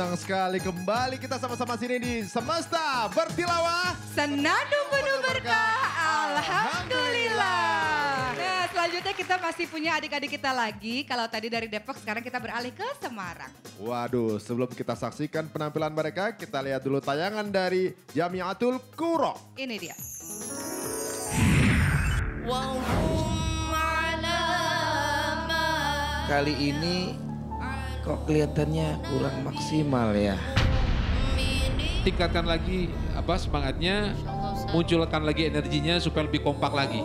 senang sekali kembali kita sama-sama sini di Semesta Bertilawah. Senandung penuh berkah, Alhamdulillah. Nah, selanjutnya kita masih punya adik-adik kita lagi. Kalau tadi dari Depok, sekarang kita beralih ke Semarang. Waduh, sebelum kita saksikan penampilan mereka, kita lihat dulu tayangan dari Jamiyatul Qurro. Ini dia. Kali ini kok kelihatannya kurang maksimal ya. Tingkatkan lagi semangatnya, munculkan lagi energinya supaya lebih kompak lagi.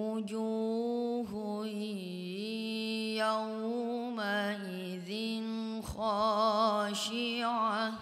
Wujuhu Yaumai Idhin Khashi'ah.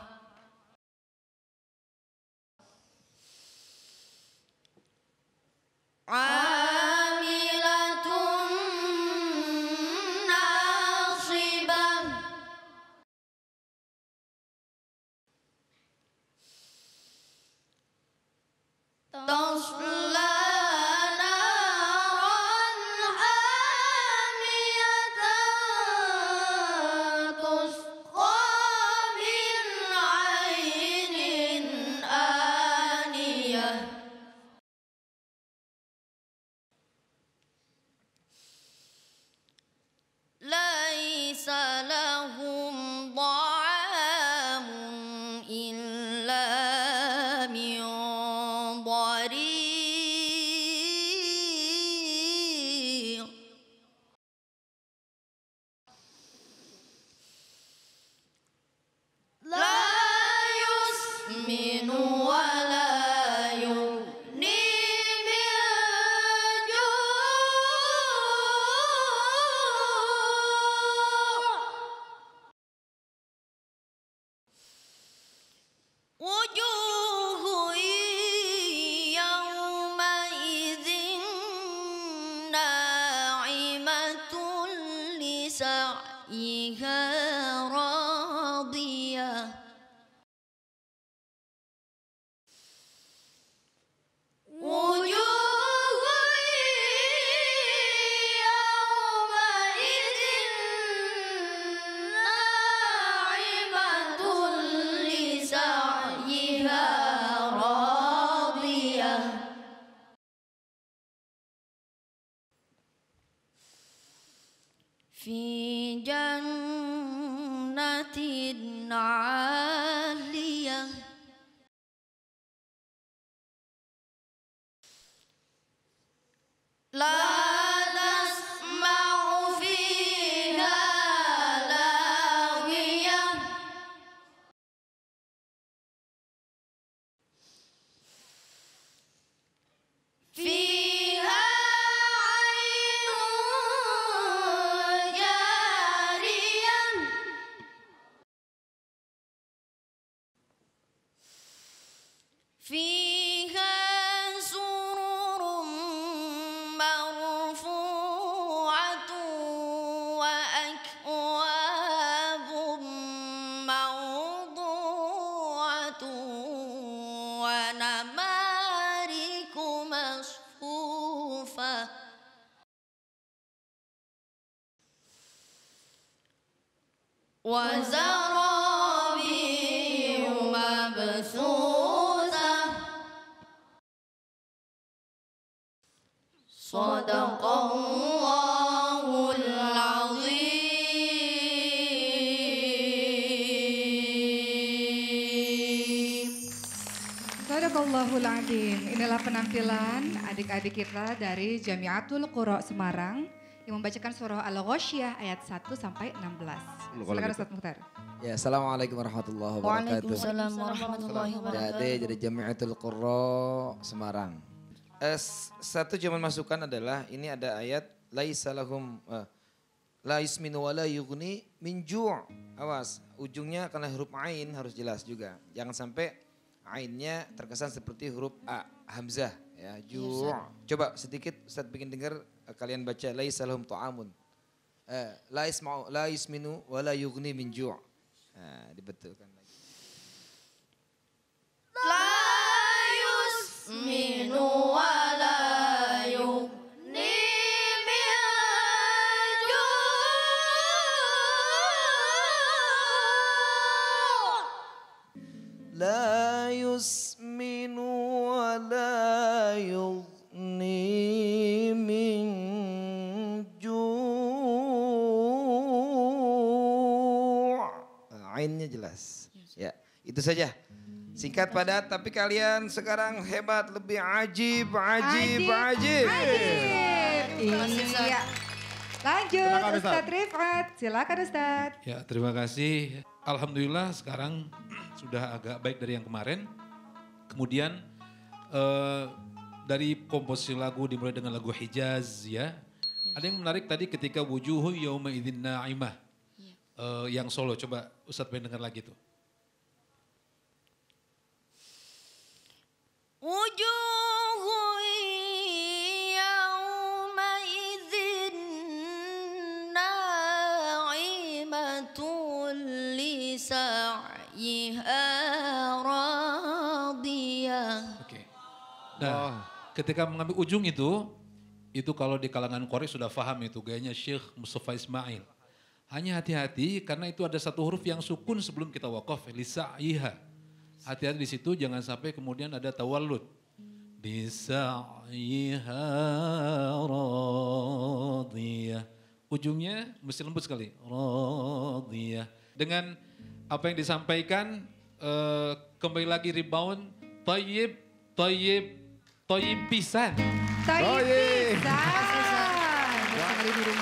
Sadaqallahul Azim. Sadaqallahul Adzim. Inilah penampilan adik-adik kita dari Jamiyatul Qurro Semarang yang membacakan surah Al-Ghoshiyah ayat 1 sampai 16. Silakan Ustaz Mukhtar. Ya, assalamualaikum warahmatullahi wabarakatuh. Waalaikumsalam warahmatullahi wabarakatuh. Jadi Jamiyatul Qurro Semarang. Satu cuman masukan adalah ini ada ayat laisa lahum la yusminu wa la yughni min ju'. Awas, ujungnya karena huruf ain harus jelas juga. Jangan sampai ainnya terkesan seperti huruf a, hamzah ya, ju'. Coba sedikit Ustaz bikin dengar kalian baca laisa lahum ta'amun. La yusminu wa la yughni min ju'. Nah, dibetulkan lagi. La yusminu wa la yughni La yusminu wa la yughni min ju'. Ainnya jelas. Ya, itu saja. Singkat padat, tapi kalian sekarang hebat, lebih ajib. Iya. Lanjut Ustaz Rif'at, silakan Ustaz. Ya, terima kasih. Alhamdulillah sekarang sudah agak baik dari yang kemarin. Kemudian dari komposisi lagu dimulai dengan lagu Hijaz ya. Ada yang menarik tadi ketika Wujuhu Yaumai Idhin Na'imah. Yang solo, coba Ustaz pengen dengar lagi tuh. Wujuhu Yaumai Idhin Na'imatul lisa. Oke. Nah, ketika mengambil ujung itu kalau di kalangan Qori sudah paham itu gayanya Syekh Musufa Ismail. Hanya hati-hati karena itu ada satu huruf yang sukun sebelum kita wakaf, lisa'iha. Hati-hati di situ jangan sampai kemudian ada tawallud. Lisa'iha radiyah. Ujungnya mesti lembut sekali. Radiyah. Dengan apa yang disampaikan, kembali lagi rebound, toyib pisan. Toyib pisan.